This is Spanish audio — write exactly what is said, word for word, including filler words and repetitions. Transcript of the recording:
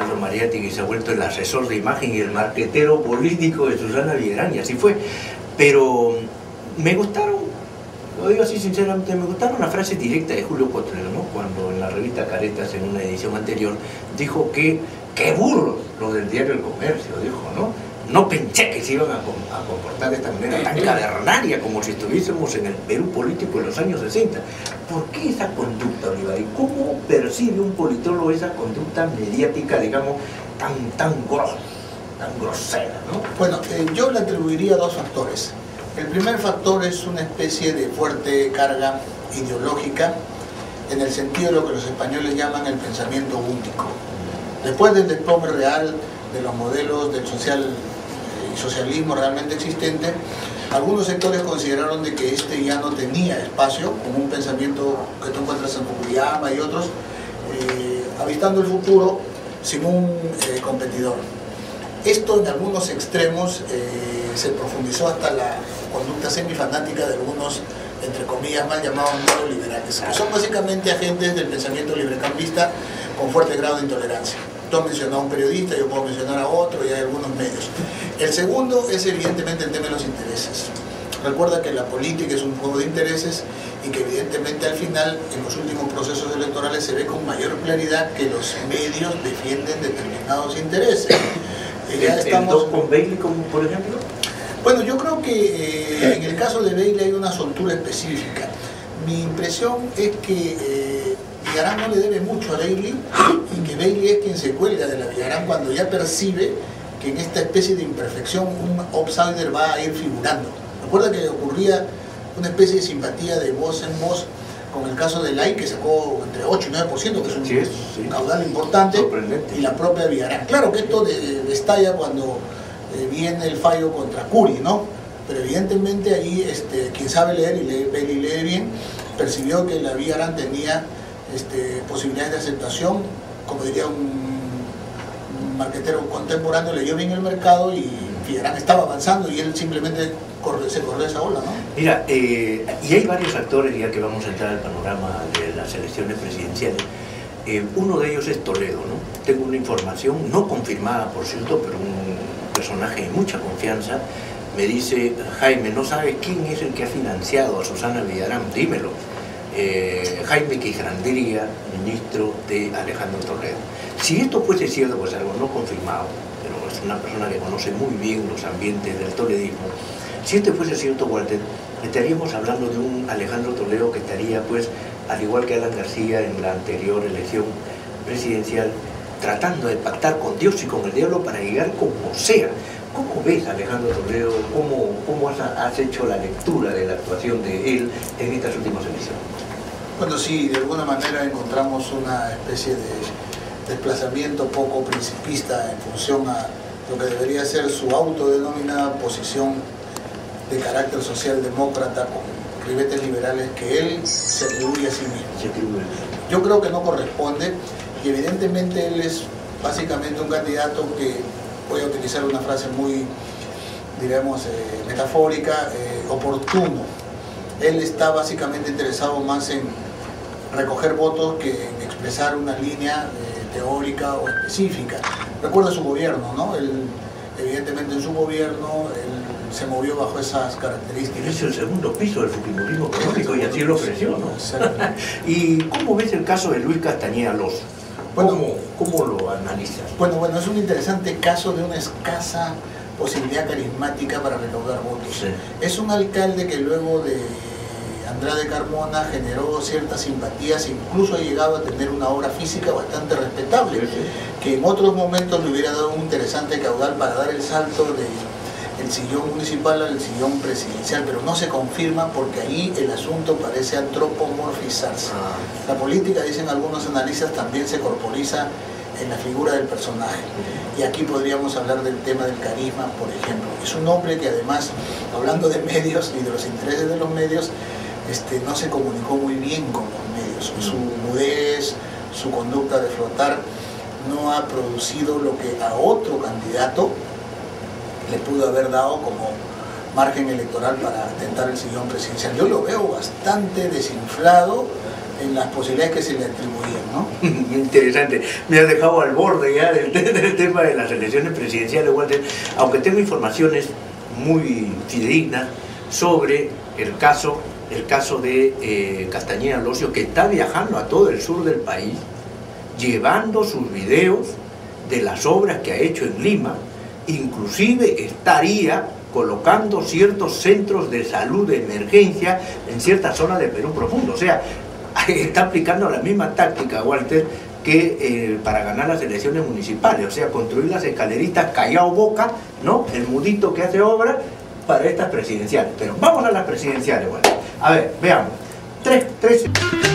Aldo Mariátegui se ha vuelto el asesor de imagen y el marquetero político de Susana Villarán, y así fue. Pero me gustaron, lo digo así sinceramente, me gustaron las frases directas de Julio Cotler, ¿no? Cuando en la revista Caretas, en una edición anterior, dijo que qué burros los del diario El Comercio, dijo, ¿no? No pensé que se iban a, a comportar de esta manera tan cavernaria, como si estuviésemos en el Perú político en los años sesenta. ¿Por qué esa conducta, Oliva? ¿Y cómo percibe un politólogo esa conducta mediática, digamos, tan, tan grosa, tan grosera, ¿no? Bueno, eh, yo le atribuiría dos factores. El primer factor es una especie de fuerte carga ideológica, en el sentido de lo que los españoles llaman el pensamiento único. Después del desplome real de los modelos del social y socialismo realmente existente, algunos sectores consideraron de que este ya no tenía espacio, como un pensamiento que tú encuentras en Fukuyama y otros, eh, avistando el futuro sin un eh, competidor. Esto en algunos extremos eh, se profundizó hasta la conducta semifanática de algunos, entre comillas, mal llamados neoliberales, que son básicamente agentes del pensamiento librecampista con fuerte grado de intolerancia. Tú has mencionado a un periodista, yo puedo mencionar a otro y hay algunos medios. El segundo es evidentemente el tema de los intereses. Recuerda que la política es un juego de intereses y que evidentemente al final, en los últimos procesos electorales, se ve con mayor claridad que los medios defienden determinados intereses. Ya estamos... ¿Con Bailey, como por ejemplo? Bueno, yo creo que eh, en el caso de Bailey hay una soltura específica. Mi impresión es que... Eh, Villarán no le debe mucho a Bailey, y que Bailey es quien se cuelga de la Villarán cuando ya percibe que en esta especie de imperfección un outsider va a ir figurando. Recuerda que ocurría una especie de simpatía de voz en voz con el caso de Light, que sacó entre ocho y nueve por ciento, que es un, sí, sí. un caudal importante, y la propia Villarán. Claro que esto destalla cuando viene el fallo contra Curie, ¿no? Pero evidentemente ahí este, quien sabe leer, y lee, Bailey lee bien, percibió que la Villarán tenía... Este, posibilidades de aceptación, como diría un marquetero contemporáneo, leyó bien el mercado y Villarán estaba avanzando y él simplemente corre, se corrió esa ola, ¿no? Mira, eh, y hay varios actores, ya que vamos a entrar al panorama de las elecciones presidenciales. Eh, uno de ellos es Toledo, ¿no? Tengo una información, no confirmada por cierto, pero un personaje de mucha confianza me dice: Jaime, ¿no sabes quién es el que ha financiado a Susana Villarán? Dímelo. Eh, Jaime Quijrandía, ministro de Alejandro Toledo. Si esto fuese cierto, pues algo no confirmado, pero es una persona que conoce muy bien los ambientes del toledismo, si esto fuese cierto, Walter, estaríamos hablando de un Alejandro Toledo que estaría, pues, al igual que Alan García en la anterior elección presidencial, tratando de pactar con Dios y con el diablo para llegar como sea. ¿Cómo ves, Alejandro Toledo? ¿Cómo, cómo has, has hecho la lectura de la actuación de él en estas últimas elecciones? Bueno, sí, de alguna manera encontramos una especie de desplazamiento poco principista en función a lo que debería ser su autodenominada posición de carácter socialdemócrata con ribetes liberales que él se atribuye a sí mismo. Yo creo que no corresponde, y evidentemente él es básicamente un candidato que, voy a utilizar una frase muy, digamos, eh, metafórica, eh, oportuno. Él está básicamente interesado más en recoger votos que en expresar una línea eh, teórica o específica. Recuerda su gobierno, ¿no? Él, evidentemente en su gobierno, él se movió bajo esas características. Es el segundo piso del fujimorismo económico y así lo ofreció, ¿no? ¿Y cómo ves el caso de Luis Castañeda Lossio? Bueno, ¿Cómo, ¿Cómo lo analizas? Bueno, bueno, es un interesante caso de una escasa posibilidad carismática para recaudar votos. Sí. Es un alcalde que luego de Andrade Carmona generó ciertas simpatías, incluso ha llegado a tener una obra física bastante respetable, sí, sí, que en otros momentos le hubiera dado un interesante caudal para dar el salto del sillón municipal al sillón presidencial, pero no se confirma porque ahí el asunto parece antropomorfizarse. Ah. La política, dicen algunos analistas, también se corporiza en la figura del personaje, y aquí podríamos hablar del tema del carisma, por ejemplo. Es un hombre que además, hablando de medios y de los intereses de los medios, este, no se comunicó muy bien con los medios. Su mudez, su conducta de flotar, no ha producido lo que a otro candidato le pudo haber dado como margen electoral para tentar el sillón presidencial. Yo lo veo bastante desinflado en las posibilidades que se le atribuían, ¿no? Interesante. Me has dejado al borde ya del, del tema de las elecciones presidenciales, Walter, aunque tengo informaciones muy fidedignas sobre el caso, el caso de eh, Castañeda Lossio, que está viajando a todo el sur del país, llevando sus videos de las obras que ha hecho en Lima, inclusive estaría colocando ciertos centros de salud de emergencia en ciertas zonas de Perú profundo, o sea, está aplicando la misma táctica, Walter, que eh, para ganar las elecciones municipales, o sea, construir las escaleritas Callao Boca, ¿no? El mudito que hace obra para estas presidenciales. Pero vamos a las presidenciales, Walter. A ver, veamos. Tres, tres...